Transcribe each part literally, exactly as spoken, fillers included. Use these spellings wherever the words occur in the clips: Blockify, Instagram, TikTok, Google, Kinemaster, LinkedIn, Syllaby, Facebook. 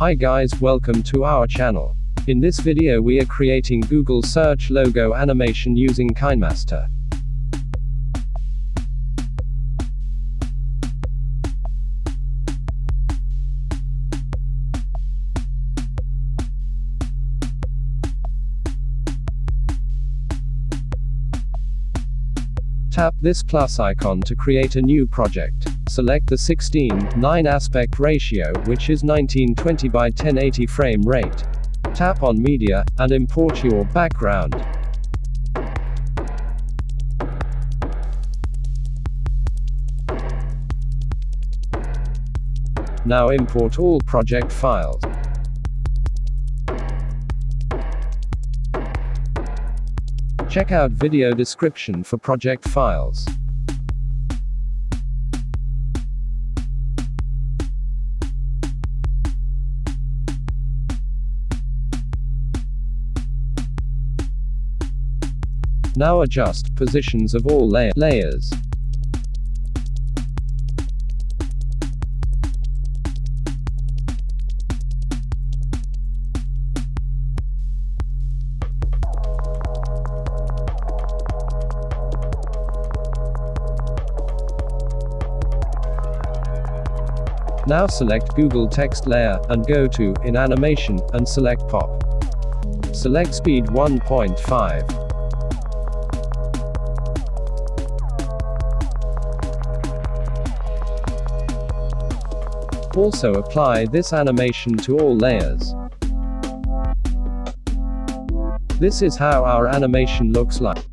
Hi guys, welcome to our channel. In this video we are creating Google search logo animation using Kinemaster. Tap this plus icon to create a new project. Select the sixteen nine aspect ratio, which is nineteen twenty by ten eighty frame rate. Tap on media, and import your background. Now import all project files. Check out video description for project files. Now adjust positions of all layer layers. Now select Google text layer, and go to, in animation, and select pop. Select speed one point five. Also apply this animation to all layers. This is how our animation looks like.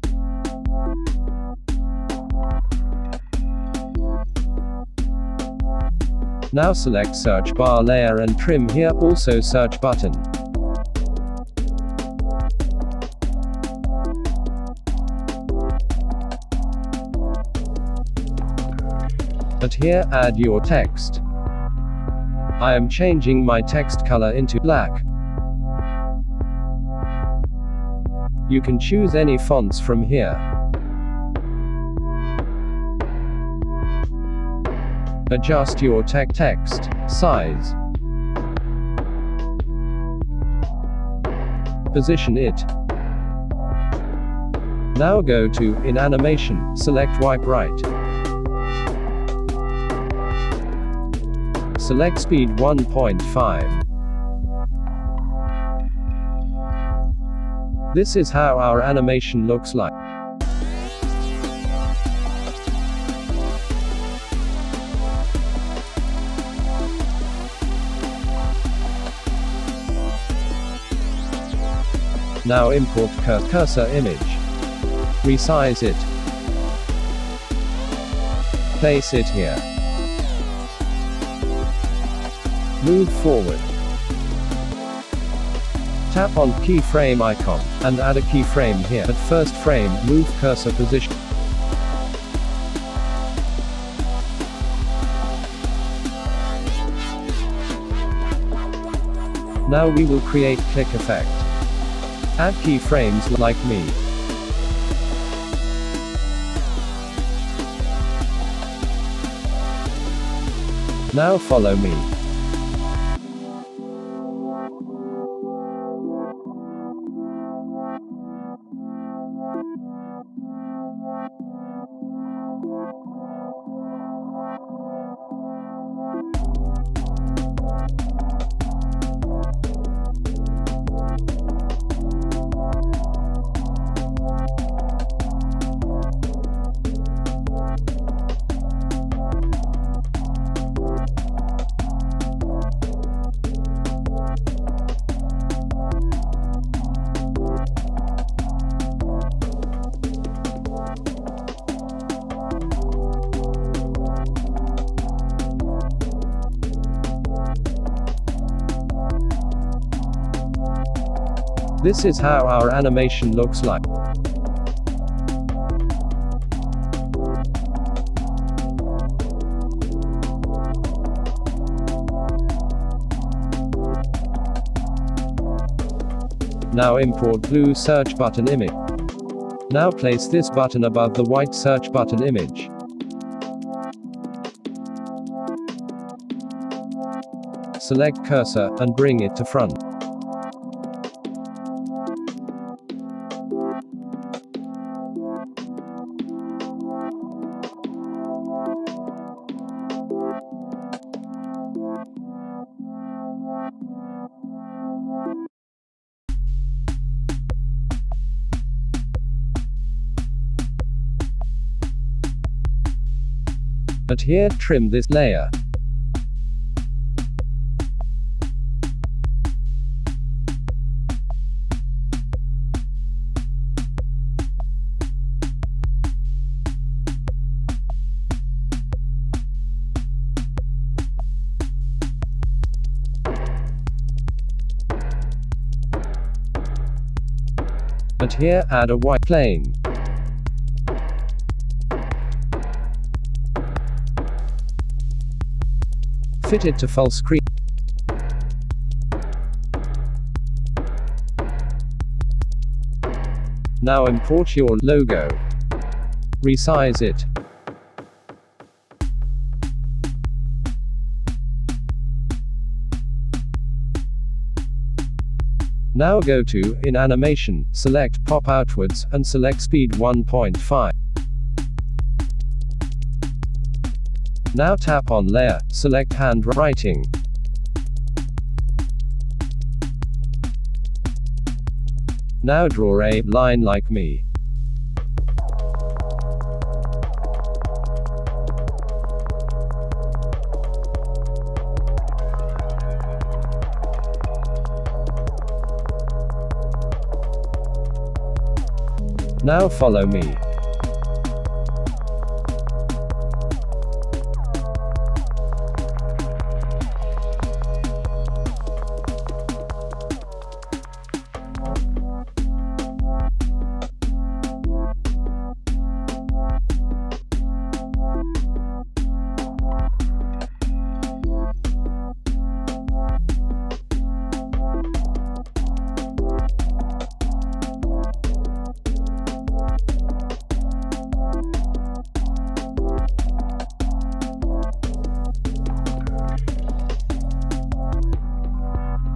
Now select search bar layer and trim here, also search button. But here, add your text. I am changing my text color into black. You can choose any fonts from here. Adjust your te- text size. Position it. Now go to, in animation, select wipe right. Select speed one point five. This is how our animation looks like. Now import cur- cursor image. Resize it. Place it here. Move forward. Tap on keyframe icon, and add a keyframe here. At first frame, move cursor position. Now we will create click effect. Add keyframes like me. Now follow me. This is how our animation looks like. Now import blue search button image. Now place this button above the white search button image. select cursor, and bring it to front. Here, trim this layer. And here, add a white plane. Fit it to full screen. Now import your logo. Resize it. Now go to, in animation, select pop outwards, and select speed one point five. Now tap on layer, select handwriting. Now draw a line like me. Now follow me.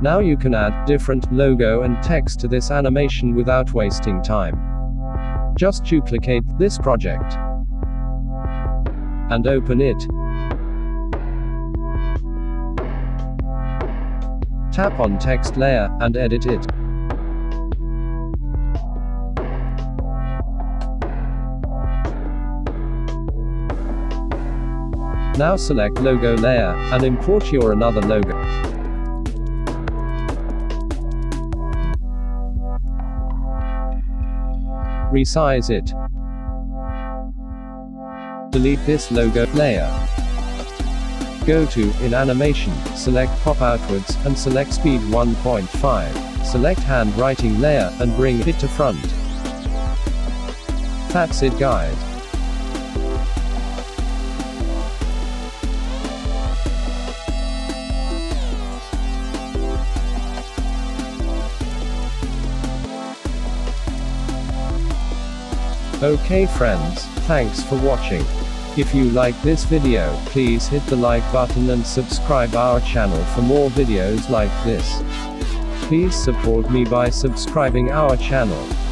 Now you can add different logo and text to this animation without wasting time. Just duplicate this project and open it. Tap on text layer and edit it. Now select logo layer and import your another logo. Resize it. Delete this logo layer. Go to, in animation, select pop outwards, and select speed one point five. Select handwriting layer, and bring it to front. That's it, guys. Okay friends, thanks for watching. If you like this video, please hit the like button and subscribe our channel for more videos like this. Please support me by subscribing our channel.